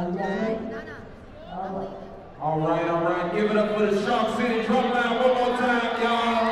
All right, give it up for the Shark City Drumline one more time, y'all.